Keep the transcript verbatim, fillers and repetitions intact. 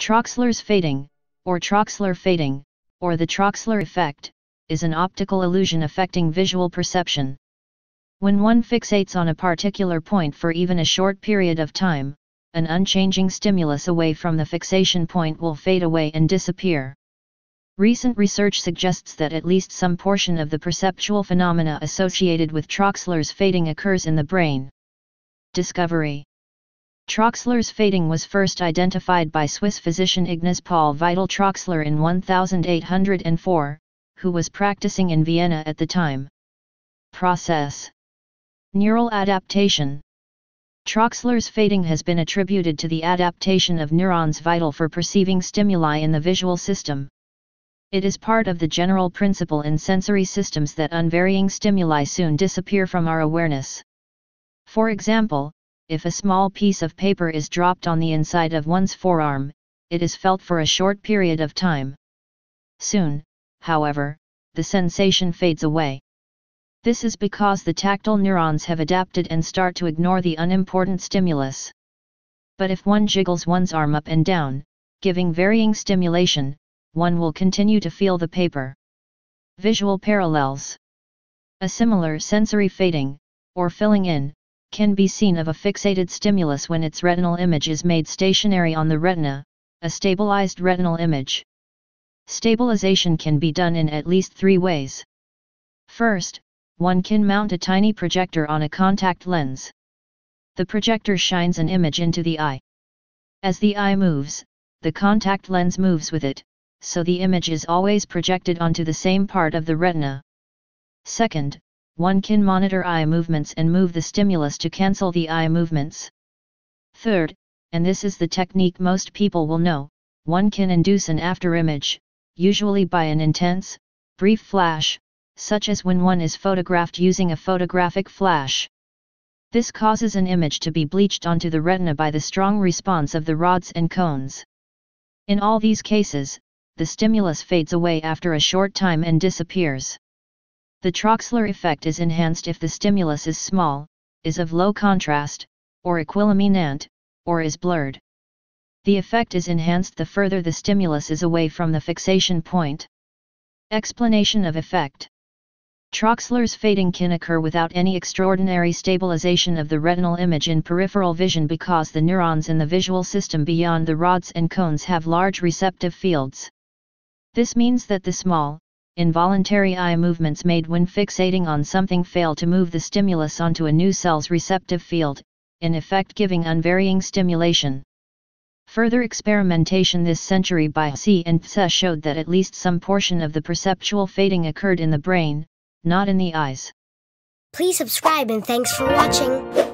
Troxler's fading, or Troxler fading, or the Troxler effect, is an optical illusion affecting visual perception. When one fixates on a particular point for even a short period of time, an unchanging stimulus away from the fixation point will fade away and disappear. Recent research suggests that at least some portion of the perceptual phenomena associated with Troxler's fading occurs in the brain. Discovery. Troxler's fading was first identified by Swiss physician Ignaz Paul Vital Troxler in one thousand eight hundred four, who was practicing in Vienna at the time. Process. Neural adaptation. Troxler's fading has been attributed to the adaptation of neurons vital for perceiving stimuli in the visual system. It is part of the general principle in sensory systems that unvarying stimuli soon disappear from our awareness. For example, if a small piece of paper is dropped on the inside of one's forearm, it is felt for a short period of time. Soon, however, the sensation fades away. This is because the tactile neurons have adapted and start to ignore the unimportant stimulus. But if one jiggles one's arm up and down, giving varying stimulation, one will continue to feel the paper. Visual parallels. A similar sensory fading, or filling in, can be seen of a fixated stimulus when its retinal image is made stationary on the retina, a stabilized retinal image. Stabilization can be done in at least three ways. First, one can mount a tiny projector on a contact lens. The projector shines an image into the eye. As the eye moves, the contact lens moves with it, so the image is always projected onto the same part of the retina. Second, one can monitor eye movements and move the stimulus to cancel the eye movements. Third, and this is the technique most people will know, one can induce an afterimage, usually by an intense, brief flash, such as when one is photographed using a photographic flash. This causes an image to be bleached onto the retina by the strong response of the rods and cones. In all these cases, the stimulus fades away after a short time and disappears. The Troxler effect is enhanced if the stimulus is small, is of low contrast, or equiluminant, or is blurred. The effect is enhanced the further the stimulus is away from the fixation point. Explanation of effect. Troxler's fading can occur without any extraordinary stabilization of the retinal image in peripheral vision because the neurons in the visual system beyond the rods and cones have large receptive fields. This means that the small, involuntary eye movements made when fixating on something fail to move the stimulus onto a new cell's receptive field, in effect giving unvarying stimulation. Further experimentation this century by Pse and Pse showed that at least some portion of the perceptual fading occurred in the brain, not in the eyes. Please subscribe and thanks for watching.